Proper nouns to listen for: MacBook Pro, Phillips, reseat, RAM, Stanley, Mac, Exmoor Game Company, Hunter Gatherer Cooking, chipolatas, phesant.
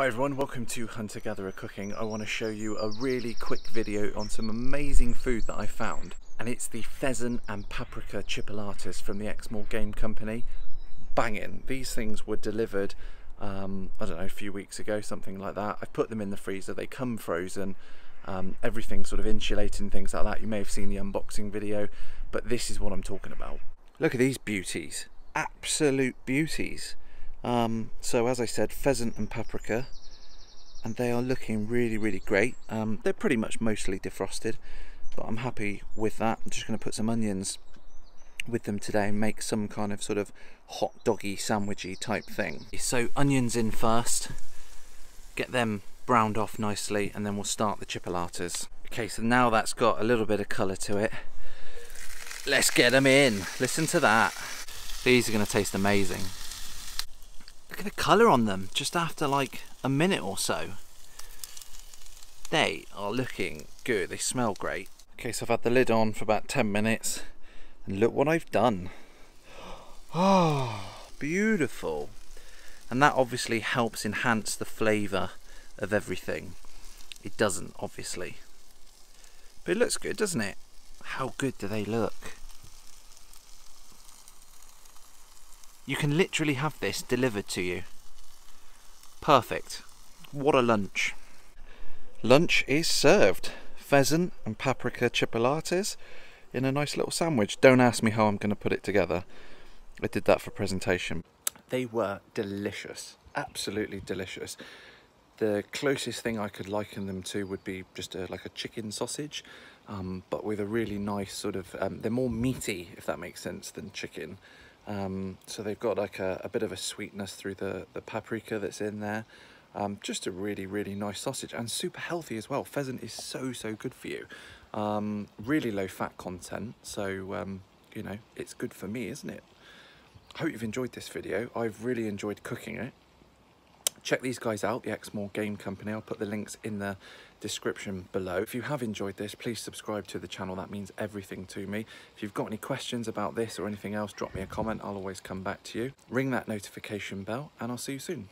Hi everyone, welcome to Hunter Gatherer Cooking. I want to show you a really quick video on some amazing food that I found, and it's the pheasant and paprika chipolatas from the Exmoor Game Company. Banging! These things were delivered, I don't know, a few weeks ago, something like that. I've put them in the freezer, they come frozen, everything sort of insulated and things like that. You may have seen the unboxing video, but this is what I'm talking about. Look at these beauties, absolute beauties. So as I said, pheasant and paprika, and they are looking really great. They're pretty much mostly defrosted, but I'm happy with that. I'm just going to put some onions with them today and make some kind of sort of hot doggy sandwichy type thing. So onions in first, get them browned off nicely, and then we'll start the chipolatas. Okay, so now that's got a little bit of colour to it, let's get them in. Listen to that. These are going to taste amazing. Look at the colour on them just after like a minute or so. They are looking good, they smell great. Okay, so I've had the lid on for about 10 minutes and look what I've done. Oh, beautiful. And that obviously helps enhance the flavour of everything. It doesn't obviously, but it looks good, doesn't it? How good do they look? You can literally have this delivered to you. Perfect. What a lunch. Lunch is served. Pheasant and paprika chipolatas in a nice little sandwich. Don't ask me how I'm going to put it together. I did that for presentation. They were delicious. Absolutely delicious. The closest thing I could liken them to would be just like a chicken sausage, but with a really nice sort of, they're more meaty, if that makes sense, than chicken. So they've got like a bit of a sweetness through the paprika that's in there. Just a really nice sausage, and super healthy as well. Pheasant is so good for you. Really low fat content, so you know, it's good for me, isn't it? Hope you've enjoyed this video. I've really enjoyed cooking it. Check these guys out, the Exmoor Game Company. I'll put the links in the description below. If you have enjoyed this, please subscribe to the channel. That means everything to me. If you've got any questions about this or anything else, drop me a comment. I'll always come back to you. Ring that notification bell, and I'll see you soon.